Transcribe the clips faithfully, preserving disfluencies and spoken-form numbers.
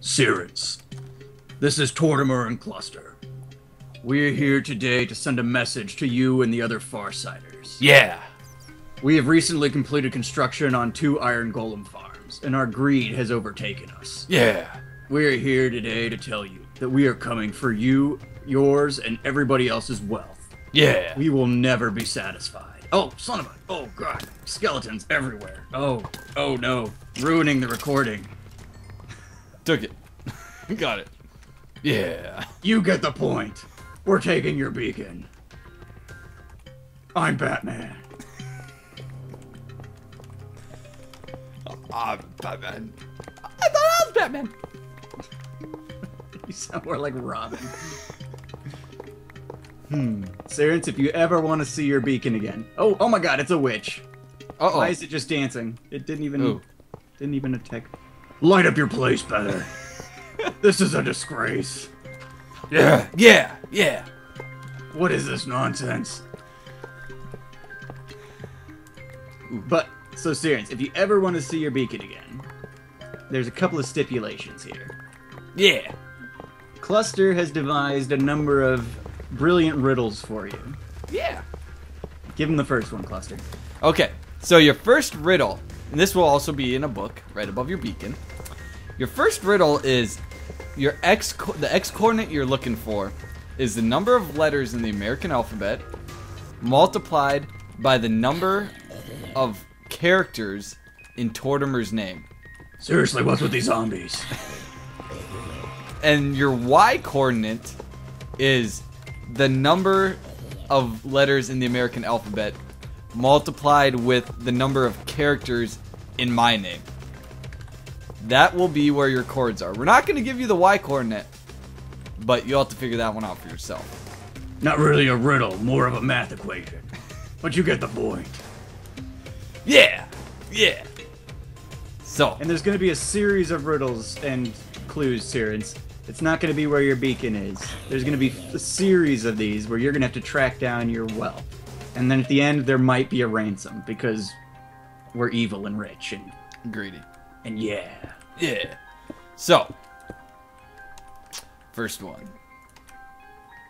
Sirance. This is Tortimer and Cluster. We're here today to send a message to you and the other Farsiders. Yeah! We have recently completed construction on two iron golem farms, and our greed has overtaken us. Yeah! We're here today to tell you that we are coming for you, yours, and everybody else's wealth. Yeah! We will never be satisfied. Oh, son of a... Oh, God. Skeletons everywhere. Oh. Oh, no. Ruining the recording. Took it. Got it. Yeah. You get the point. We're taking your beacon. I'm Batman. I'm Batman. I thought I was Batman. You sound more like Robin. Hmm. Sirance, if you ever want to see your beacon again. Oh, oh my God, it's a witch. Uh-oh. Why is it just dancing? It didn't even Ooh. didn't even attack. Light up your place better. This is a disgrace. Yeah, yeah, yeah. What is this nonsense? Ooh. But, so Sirance, if you ever want to see your beacon again, there's a couple of stipulations here. Yeah. Cluster has devised a number of brilliant riddles for you. Yeah. Give him the first one, Cluster. Okay, so your first riddle, and this will also be in a book right above your beacon. Your first riddle is your x co the x coordinate you're looking for is the number of letters in the American alphabet multiplied by the number of characters in Tortimer's name. Seriously, what's with these zombies? And your y coordinate is the number of letters in the American alphabet multiplied with the number of characters in my name. That will be where your chords are. We're not going to give you the Y coordinate, but you'll have to figure that one out for yourself. Not really a riddle, more of a math equation. But you get the point. Yeah! Yeah! So. And there's going to be a series of riddles and clues, Sirance. It's not going to be where your beacon is. There's going to be a series of these where you're going to have to track down your wealth. And then at the end, there might be a ransom, because we're evil and rich and greedy. And yeah. Yeah. So. First one.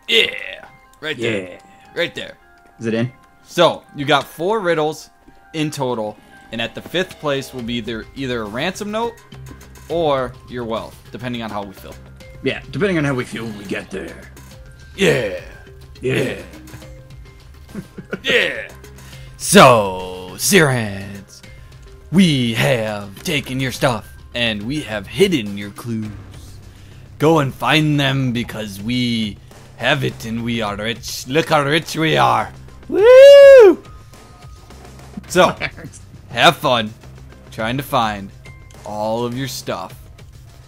Yeah. Right there. Yeah. Right there. Is it in? So, you got four riddles in total, and at the fifth place will be either, either a ransom note or your wealth, depending on how we feel. Yeah, depending on how we feel when we get there. Yeah. Yeah. Yeah. Yeah. So, Sirance, we have taken your stuff, and we have hidden your clues. Go and find them, because we have it, and we are rich. Look how rich we are. Woo! So, have fun trying to find all of your stuff.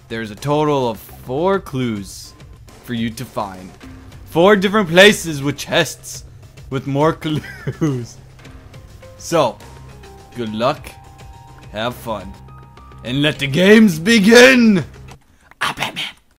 There's a total of four clues for you to find. Four different places with chests with more clues. So, good luck. Have fun. And let the games begin!